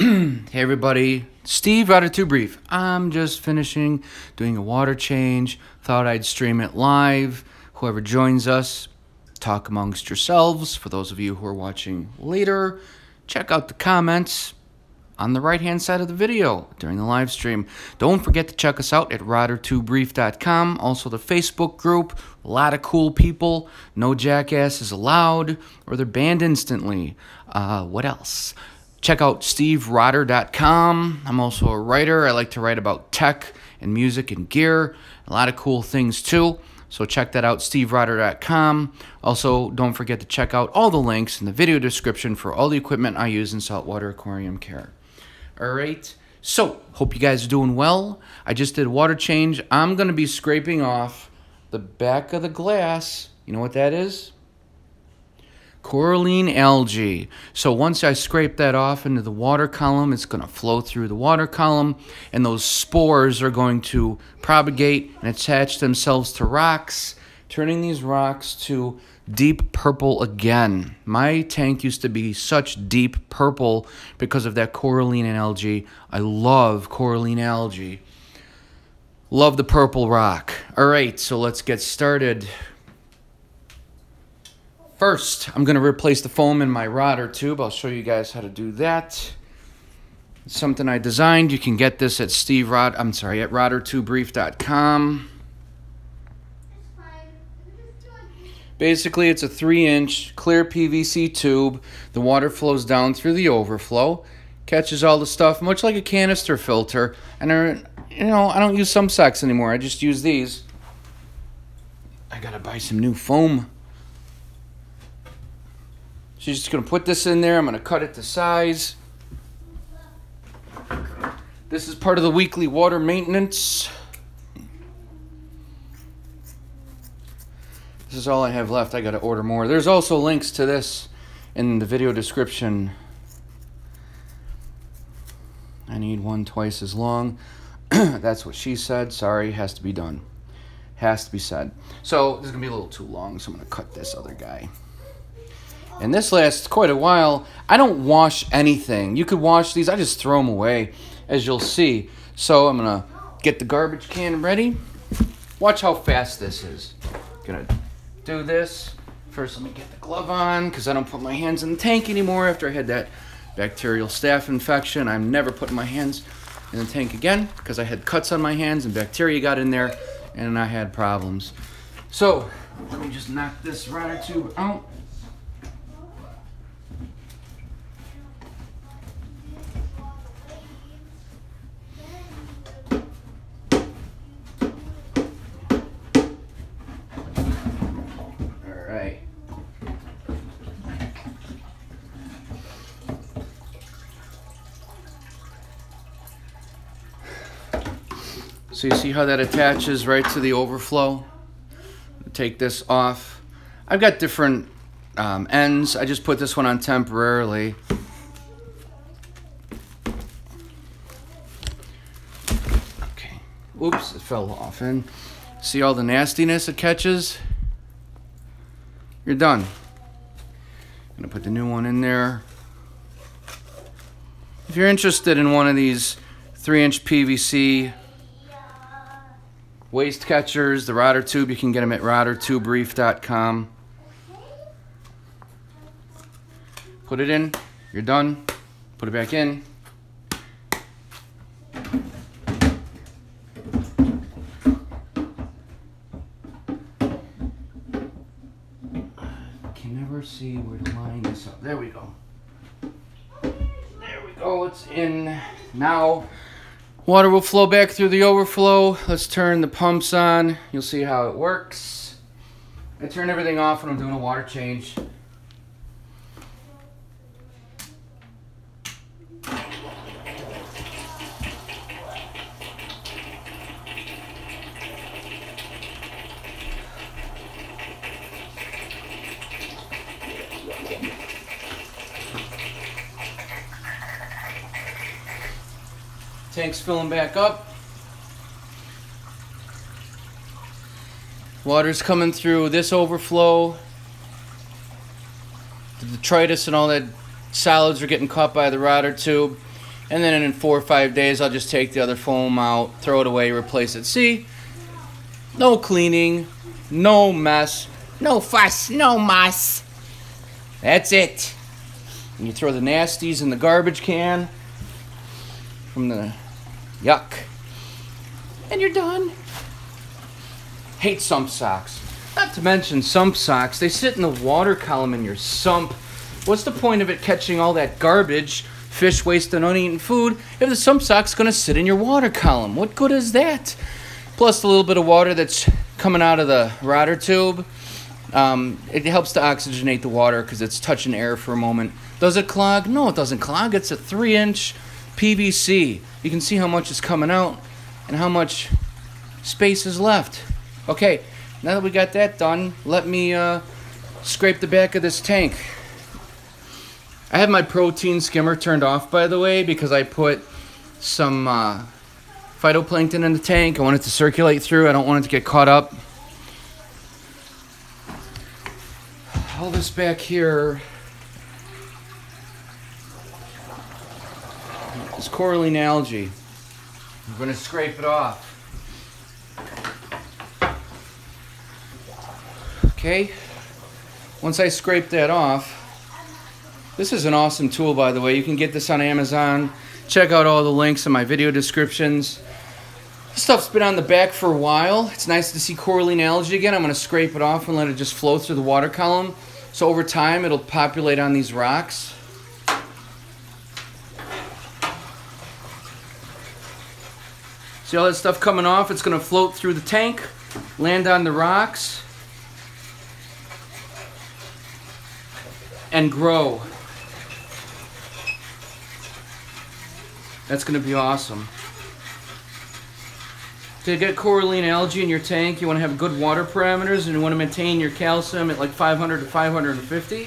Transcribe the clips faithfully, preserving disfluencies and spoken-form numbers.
Hey everybody, Steve Rotter Tube Reef. I'm just finishing doing a water change. Thought I'd stream it live. Whoever joins us, talk amongst yourselves. For those of you who are watching later, check out the comments on the right-hand side of the video during the live stream. Don't forget to check us out at rotter tube reef dot com. Also the Facebook group, a lot of cool people. No jackasses allowed or they're banned instantly. Uh, what else? Check out steve rotter dot com. I'm also a writer. I like to write about tech and music and gear. A lot of cool things, too. So check that out, steve rotter dot com. Also, don't forget to check out all the links in the video description for all the equipment I use in Saltwater Aquarium Care. All right. So, hope you guys are doing well. I just did a water change. I'm going to be scraping off the back of the glass. You know what that is? Coralline algae. So once I scrape that off into the water column, it's going to flow through the water column, and those spores are going to propagate and attach themselves to rocks, turning these rocks to deep purple again. My tank used to be such deep purple because of that coralline algae. I love coralline algae. Love the purple rock. All right, so let's get started. First, I'm going to replace the foam in my rotter tube. I'll show you guys how to do that. It's something I designed. You can get this at Steve Rod. I'm sorry, at rotter tube reef dot com. Basically, it's a three inch clear P V C tube. The water flows down through the overflow, catches all the stuff, much like a canister filter. And I, you know, I don't use some socks anymore. I just use these. I gotta buy some new foam. So you're just going to put this in there. I'm going to cut it to size. This is part of the weekly water maintenance. This is all I have left. I got to order more. There's also links to this in the video description. I need one twice as long. That's what she said. Sorry, has to be done. Has to be said. So this is going to be a little too long, so I'm going to cut this other guy. And this lasts quite a while. I don't wash anything. You could wash these. I just throw them away, as you'll see. So I'm going to get the garbage can ready. Watch how fast this is. Going to do this. First, let me get the glove on, because I don't put my hands in the tank anymore after I had that bacterial staph infection. I'm never putting my hands in the tank again, because I had cuts on my hands and bacteria got in there, and I had problems. So let me just knock this rotter tube out. So you see how that attaches right to the overflow? Take this off. I've got different um, ends. I just put this one on temporarily. Okay. Oops, it fell off. And see all the nastiness it catches? You're done. I'm gonna put the new one in there. If you're interested in one of these three inch P V C waste catchers, the rotter tube, you can get them at rotter tube reef dot com. Put it in, you're done. Put it back in. I can never see where to line this up. There we go. There we go, it's in now. Water will flow back through the overflow. Let's turn the pumps on. You'll see how it works. I turn everything off when I'm doing a water change. Tank's filling back up. Water's coming through this overflow. The detritus and all that solids are getting caught by the rotter tube. and then in four or five days I'll just take the other foam out, throw it away, replace it. See? No cleaning, no mess, no fuss, no muss. That's it. And you throw the nasties in the garbage can from the yuck, and you're done. Hate sump socks. Not to mention sump socks, they sit in the water column in your sump. What's the point of it catching all that garbage, fish waste and uneaten food, if the sump sock's gonna sit in your water column? What good is that? Plus a little bit of water that's coming out of the rotter tube. Um, it helps to oxygenate the water because it's touching air for a moment. Does it clog? No, it doesn't clog. It's a three inch P V C. You can see how much is coming out and how much space is left. Okay, now that we got that done, let me uh, scrape the back of this tank. I have my protein skimmer turned off, by the way, because I put some uh, phytoplankton in the tank. I want it to circulate through. I don't want it to get caught up. All this back here is coralline algae. I'm going to scrape it off. Okay, once I scrape that off, this is an awesome tool, by the way. You can get this on Amazon. Check out all the links in my video descriptions. This stuff's been on the back for a while. It's nice to see coralline algae again. I'm going to scrape it off and let it just flow through the water column. So over time, it'll populate on these rocks. See all that stuff coming off? It's going to float through the tank, land on the rocks, and grow. That's going to be awesome. To get coralline algae in your tank, you want to have good water parameters and you want to maintain your calcium at like five hundred to five fifty.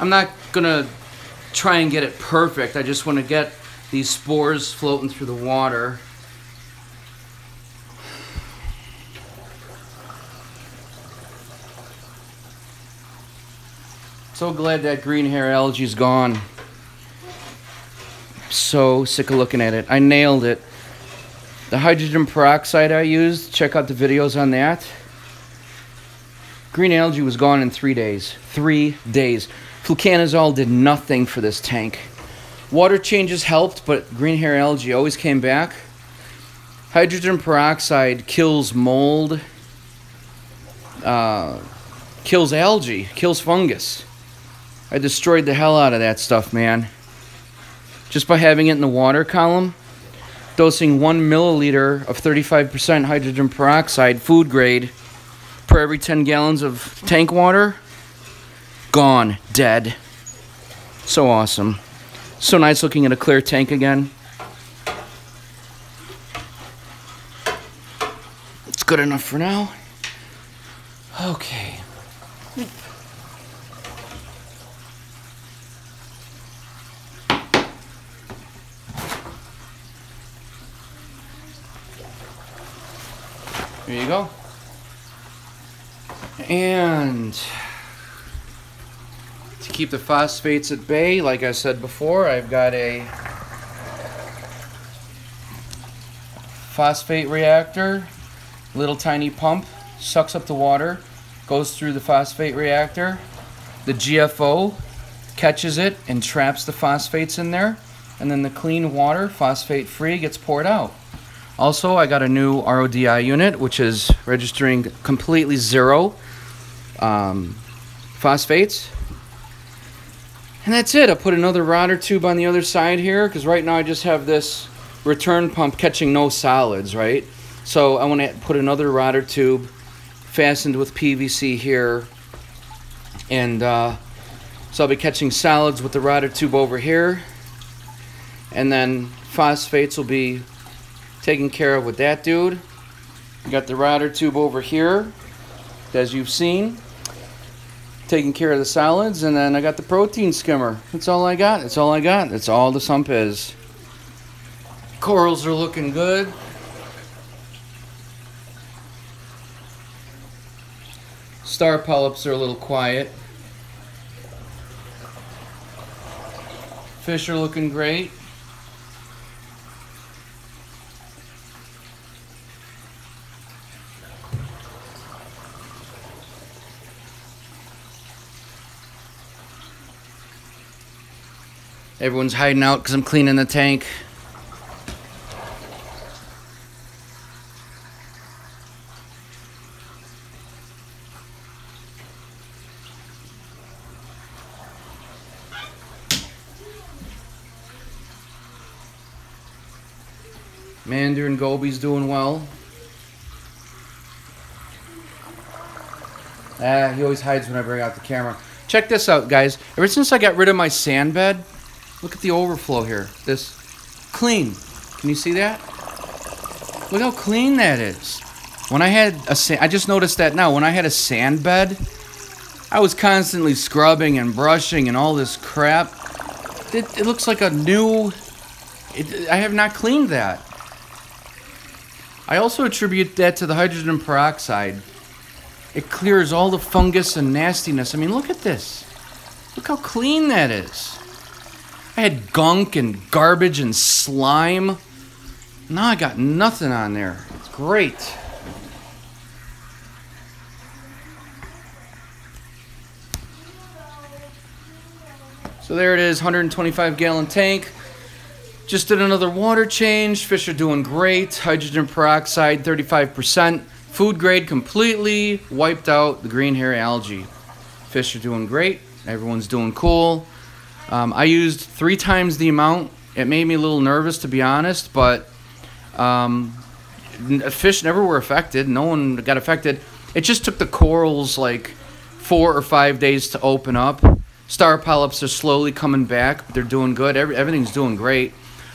I'm not gonna try and get it perfect. I just want to get these spores floating through the water. So glad that green hair algae's gone. I'm so sick of looking at it. I nailed it. The hydrogen peroxide I used, check out the videos on that. Green algae was gone in three days. Three days. Fluconazole did nothing for this tank. Water changes helped, but green hair algae always came back. Hydrogen peroxide kills mold, uh, kills algae, kills fungus. I destroyed the hell out of that stuff, man. Just by having it in the water column, dosing one milliliter of thirty-five percent hydrogen peroxide, food grade, per every ten gallons of tank water, gone, dead. So awesome. So nice looking at a clear tank again. It's good enough for now. Okay. There you go. And to keep the phosphates at bay, like I said before, I've got a phosphate reactor, little tiny pump, sucks up the water, goes through the phosphate reactor. The G F O catches it and traps the phosphates in there, and then the clean water, phosphate free, gets poured out. Also, I got a new R O D I unit, which is registering completely zero um, phosphates. And that's it. I'll put another rotter tube on the other side here because right now I just have this return pump catching no solids, right? So I want to put another rotter tube fastened with P V C here. And uh, so I'll be catching solids with the rotter tube over here. And then phosphates will be taken care of with that dude. We got the rotter tube over here, as you've seen. taking care of the solids, and then I got the protein skimmer. That's all I got. That's all I got. That's all the sump is. Corals are looking good. Star polyps are a little quiet. Fish are looking great. Everyone's hiding out because I'm cleaning the tank. Mandarin goby's doing well. Ah, he always hides whenever I got the camera. Check this out, guys. Ever since I got rid of my sand bed, look at the overflow here. This clean. Can you see that? Look how clean that is. When I had a sand, I just noticed that now. When I had a sand bed, I was constantly scrubbing and brushing and all this crap. It, it looks like a new. It, I have not cleaned that. I also attribute that to the hydrogen peroxide. It clears all the fungus and nastiness. I mean, look at this. Look how clean that is. I had gunk and garbage and slime. Now I got nothing on there. It's great. So there it is, one hundred twenty-five gallon tank. Just did another water change. Fish are doing great. Hydrogen peroxide, thirty-five percent. Food grade completely wiped out the green hair algae. Fish are doing great. Everyone's doing cool. Um, I used three times the amount. It made me a little nervous, to be honest, but um, fish never were affected. No one got affected. It just took the corals like four or five days to open up. Star polyps are slowly coming back. But they're doing good. Every, everything's doing great.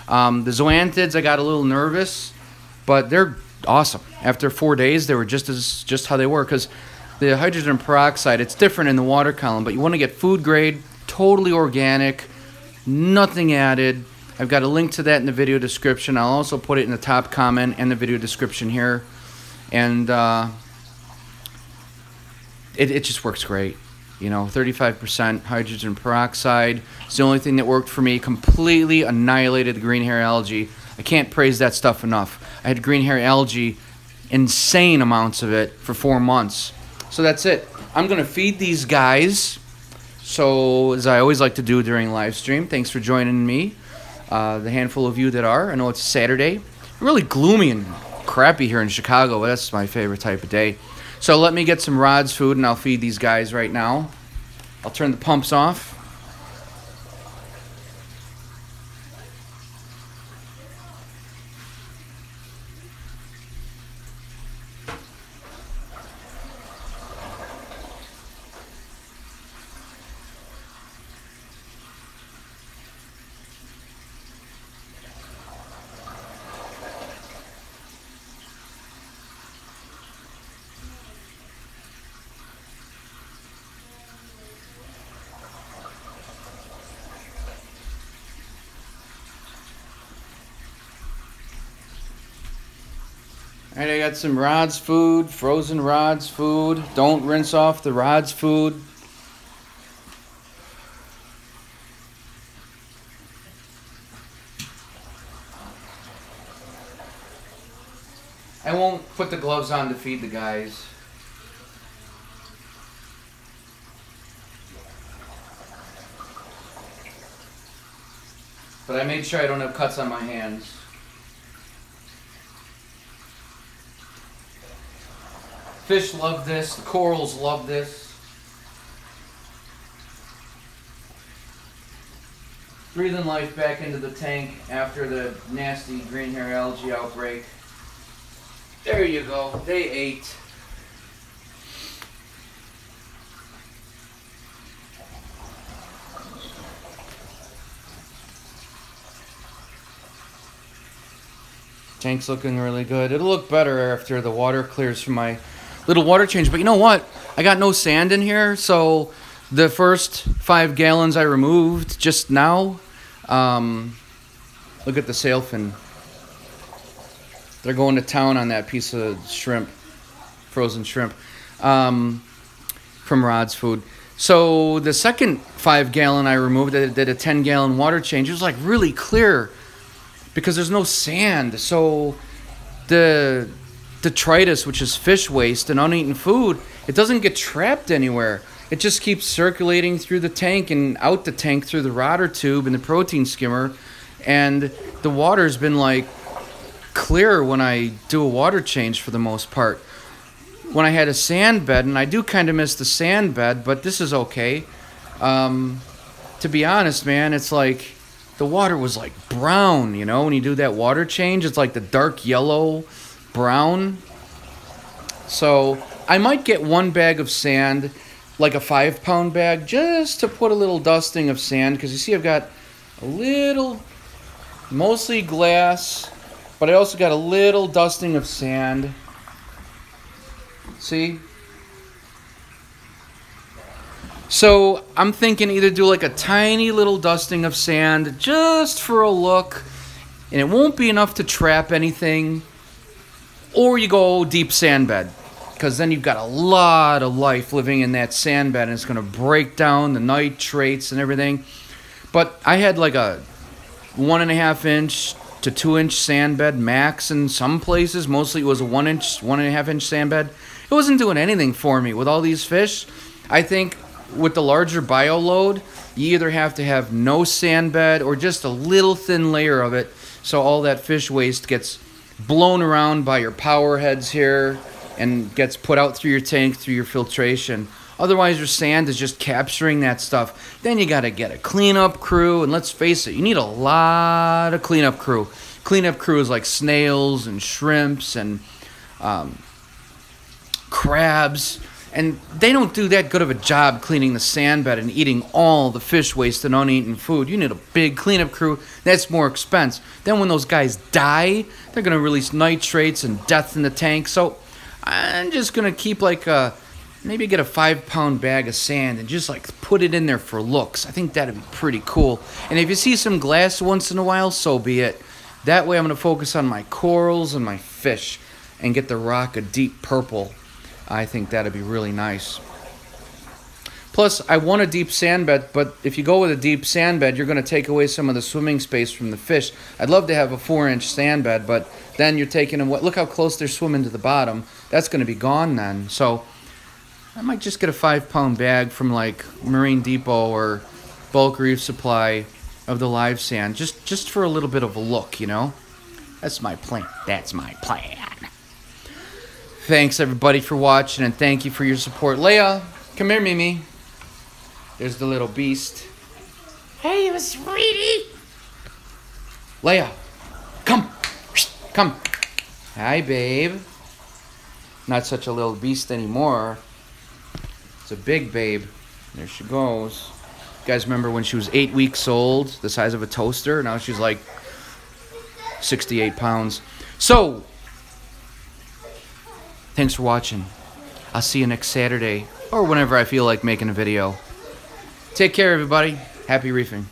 Um, the zoanthids, I got a little nervous, but they're awesome. After four days, they were just as just how they were, because the hydrogen peroxide, it's different in the water column, but you want to get food grade, totally organic, nothing added. I've got a link to that in the video description. I'll also put it in the top comment and the video description here. And uh, it, it just works great. You know, thirty-five percent hydrogen peroxide. It's the only thing that worked for me. Completely annihilated the green hair algae. I can't praise that stuff enough. I had green hair algae, insane amounts of it, for four months. So that's it. I'm going to feed these guys. So, as I always like to do during live stream, thanks for joining me, uh, the handful of you that are. I know it's Saturday. Really gloomy and crappy here in Chicago, but that's my favorite type of day. So let me get some Rod's food, and I'll feed these guys right now. I'll turn the pumps off. Alright, I got some Rod's food, frozen Rod's food. Don't rinse off the Rod's food. I won't put the gloves on to feed the guys. But I made sure I don't have cuts on my hands. Fish love this, the corals love this. Breathing life back into the tank after the nasty green hair algae outbreak. There you go, they ate. Tank's looking really good. It'll look better after the water clears from my little water change, but you know what? I got no sand in here, so The first five gallons I removed just now. Um, look at the sailfin. They're going to town on that piece of shrimp, frozen shrimp, um, from Rod's Food. So the second five gallon I removed, I did a ten gallon water change. It was like really clear because there's no sand. So the detritus, which is fish waste and uneaten food, it doesn't get trapped anywhere. It just keeps circulating through the tank and out the tank through the rotter tube and the protein skimmer. And the water's been like clear when I do a water change for the most part. When I had a sand bed, and I do kind of miss the sand bed, but this is okay. Um, to be honest, man, it's like the water was like brown, you know? When you do that water change, it's like the dark yellow, brown. So I might get one bag of sand, like a five pound bag, just to put a little dusting of sand, because you see I've got a little, mostly glass, but I also got a little dusting of sand. See? So I'm thinking either do like a tiny little dusting of sand just for a look, and it won't be enough to trap anything, or you go deep sand bed, because then you've got a lot of life living in that sand bed, and it's going to break down the nitrates and everything. But I had like a one and a half inch to two inch sand bed max in some places. Mostly it was a one inch, one and a half inch sand bed. It wasn't doing anything for me with all these fish. I think with the larger bio load, you either have to have no sand bed or just a little thin layer of it, so all that fish waste gets blown around by your power heads here and gets put out through your tank, through your filtration. Otherwise, your sand is just capturing that stuff. Then you gotta get a cleanup crew, and let's face it, you need a lot of cleanup crew. Cleanup crew is like snails and shrimps and um, crabs, and they don't do that good of a job cleaning the sand bed and eating all the fish waste and uneaten food. You need a big cleanup crew. That's more expense. Then when those guys die, they're gonna release nitrates and death in the tank. So I'm just gonna keep like a, maybe get a five pound bag of sand and just like put it in there for looks. I think that'd be pretty cool. And if you see some glass once in a while, so be it. That way I'm gonna focus on my corals and my fish and get the rock a deep purple. I think that'd be really nice. Plus, I want a deep sand bed, but if you go with a deep sand bed, you're gonna take away some of the swimming space from the fish. I'd love to have a four inch sand bed, but then you're taking them, look how close they're swimming to the bottom. That's gonna be gone then. So I might just get a five pound bag from like Marine Depot or Bulk Reef Supply of the live sand, just, just for a little bit of a look, you know? That's my plan, that's my plan. Thanks everybody for watching, and thank you for your support. Leia, come here, Mimi. There's the little beast. Hey, you sweetie. Leia, come, come. Hi, babe. Not such a little beast anymore. It's a big babe. There she goes. You guys remember when she was eight weeks old, the size of a toaster? Now she's like sixty-eight pounds. So, thanks for watching. I'll see you next Saturday or whenever I feel like making a video. Take care, everybody. Happy reefing.